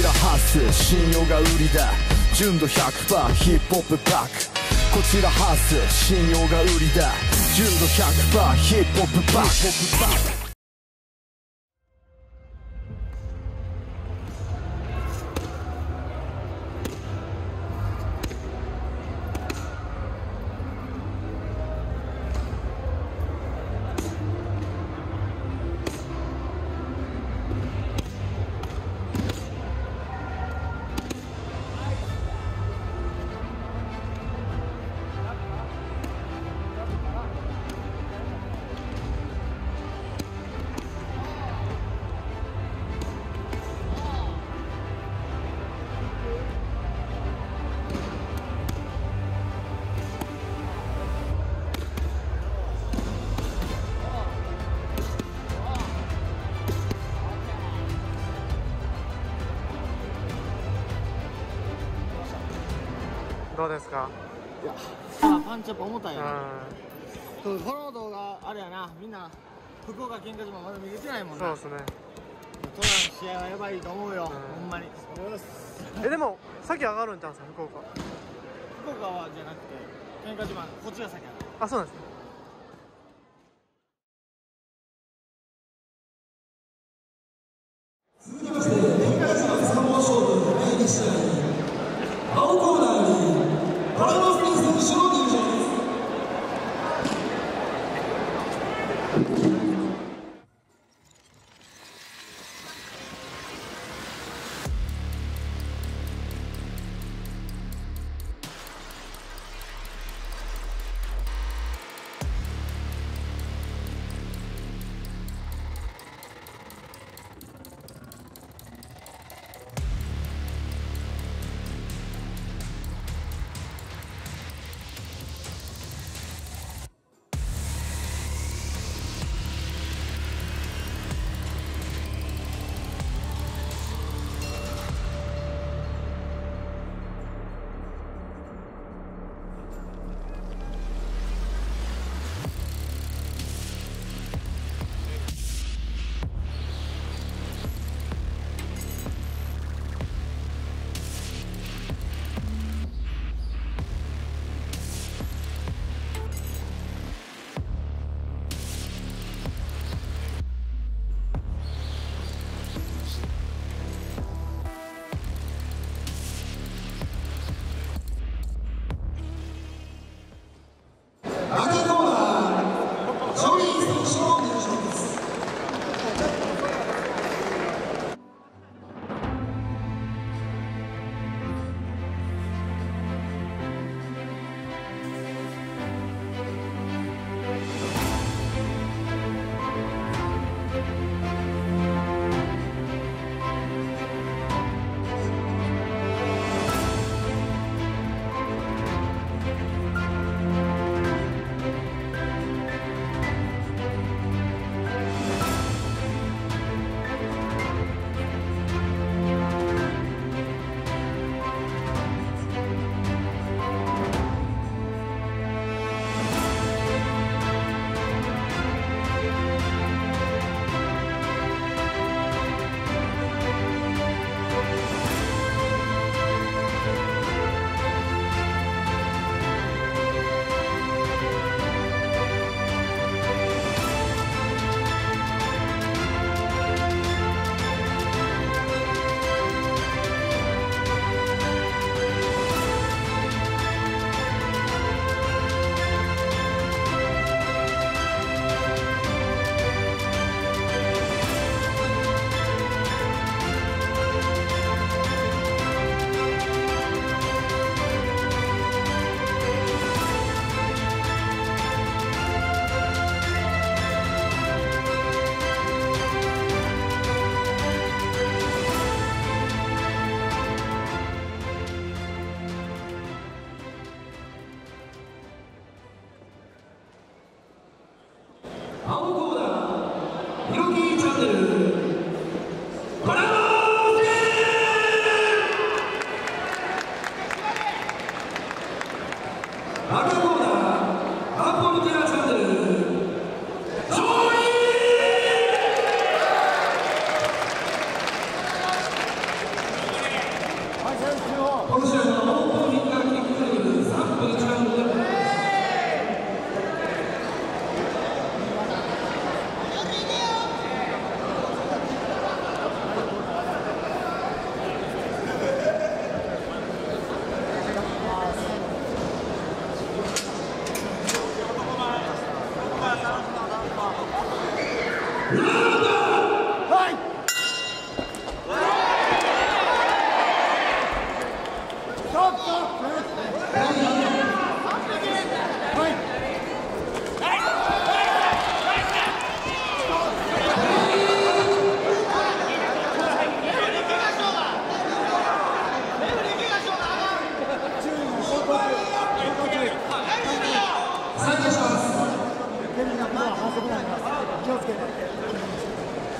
散らはせ信用が売りだ純度 100% ヒップホップバックこちらはせ信用が売りだ純度 100% ヒップホップバック どうですか。いや、パンチアップ重たいよ、ね。この動画あれやな、みんな福岡県下島まだ見れてないもんね。そうですね。トラの試合はやばいと思うよ、ほんまに。でも先上がるんちゃうんすか福岡。福岡はじゃなくて県下島こっちが先やな。あ、そうなんですね。続きまして県下島相撲勝負第2試合、青コーナー。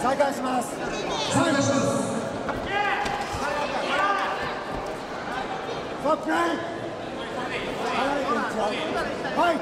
再開します。再開します。オッケー。はい。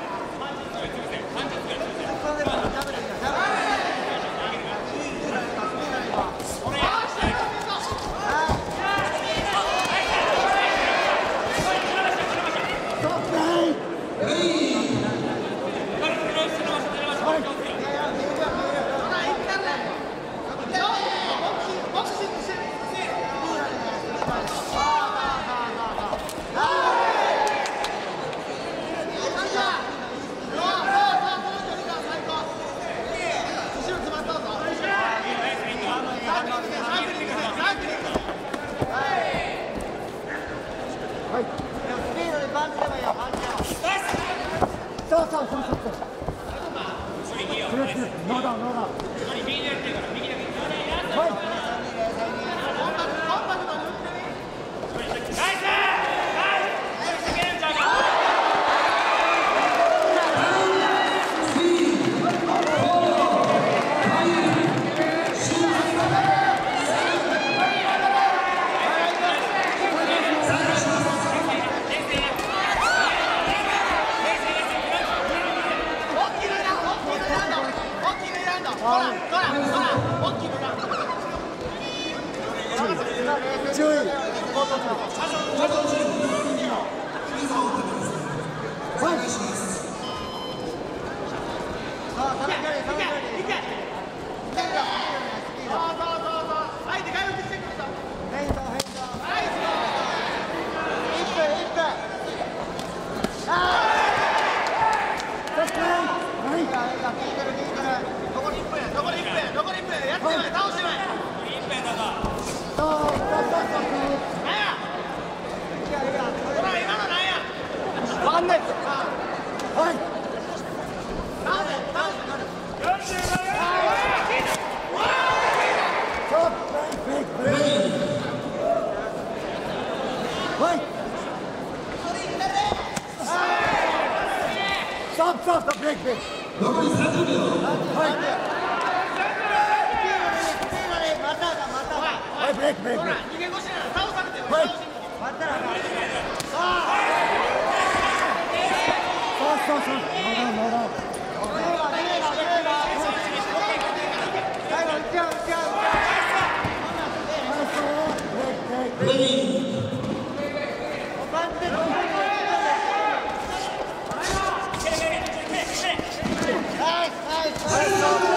Let's go!